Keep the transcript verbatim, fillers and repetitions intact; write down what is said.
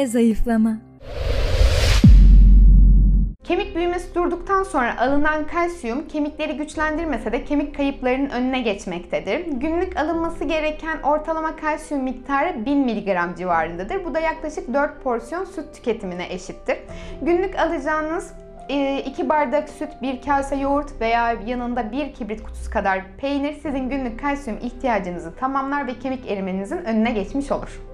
E-zayıflama. Kemik büyümesi durduktan sonra alınan kalsiyum kemikleri güçlendirmese de kemik kayıplarının önüne geçmektedir. Günlük alınması gereken ortalama kalsiyum miktarı bin miligram civarındadır. Bu da yaklaşık dört porsiyon süt tüketimine eşittir. Günlük alacağınız iki bardak süt, bir kase yoğurt veya yanında bir kibrit kutusu kadar peynir sizin günlük kalsiyum ihtiyacınızı tamamlar ve kemik erimenizin önüne geçmiş olur.